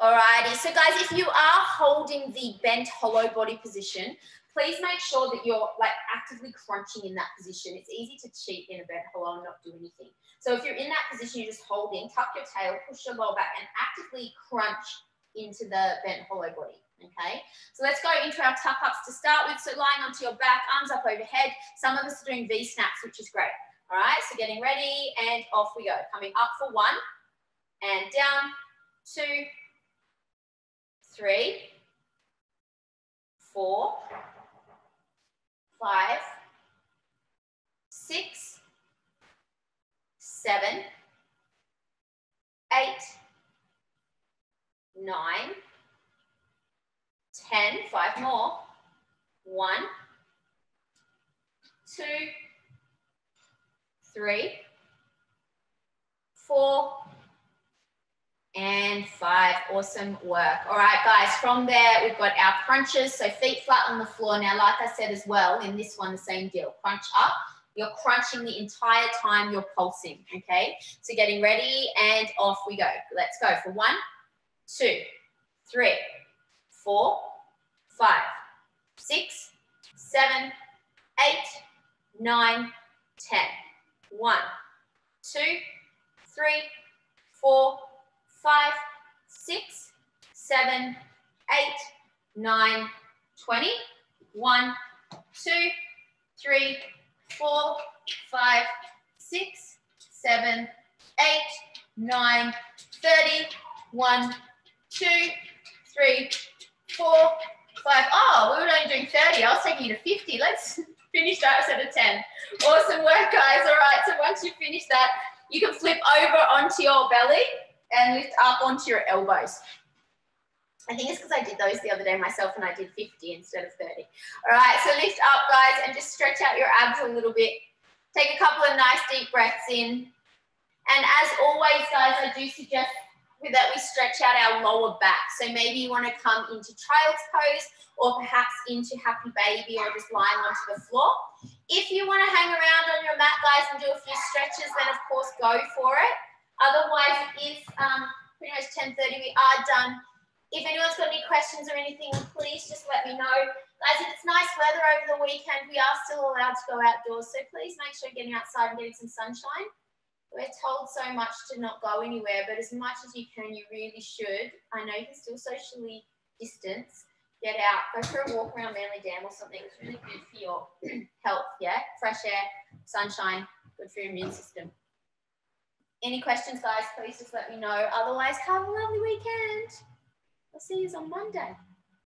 Alrighty, so guys, if you are holding the bent hollow body position, please make sure that you're like actively crunching in that position. It's easy to cheat in a bent hollow and not do anything. So if you're in that position, you're just holding, tuck your tail, push your lower back and actively crunch into the bent hollow body, okay? So let's go into our tuck-ups to start with. So lying onto your back, arms up overhead. Some of us are doing V-snaps, which is great. All right, so getting ready and off we go. Coming up for 1 and down, 2, 3, 4, 5, 6, 7, 8, 9, 10. 5 more. 1, 2, 3, 4, and 5. Awesome work. All right, guys, from there, we've got our crunches. So feet flat on the floor. Now, like I said as well, in this one, the same deal. Crunch up. You're crunching the entire time you're pulsing, okay? So getting ready and off we go. Let's go for 1, 2, 3, 4, 5, 6, 7, 8, 9, 10. 1, 2, 3, 4, 5, 6, 7, 8, 9, 20. 1, 2, 3, 4, 5, 6, 7, 8, 9, 30. 1, 2, 3, 4, 5. Oh, we were only doing 30. I was taking you to 50. Let's finish that set of 10. Awesome work, guys. All right, so once you finish that, you can flip over onto your belly and lift up onto your elbows. I think it's because I did those the other day myself and I did 50 instead of 30. All right, so lift up, guys, and just stretch out your abs a little bit. Take a couple of nice deep breaths in. And as always, guys, I do suggest that we stretch out our lower back. So maybe you want to come into child's pose or perhaps into happy baby or just lying onto the floor. If you want to hang around on your mat, guys, and do a few stretches, then, of course, go for it. Otherwise, it is pretty much 10:30. We are done. If anyone's got any questions or anything, please just let me know. Guys, if it's nice weather over the weekend, we are still allowed to go outdoors, so please make sure you're getting outside and getting some sunshine. We're told so much to not go anywhere, but as much as you can, you really should. I know you can still socially distance, get out, go for a walk around Manly Dam or something. It's really good for your health, yeah? Fresh air, sunshine, good for your immune system. Any questions, guys, please just let me know. Otherwise, have a lovely weekend. I'll see you on Monday.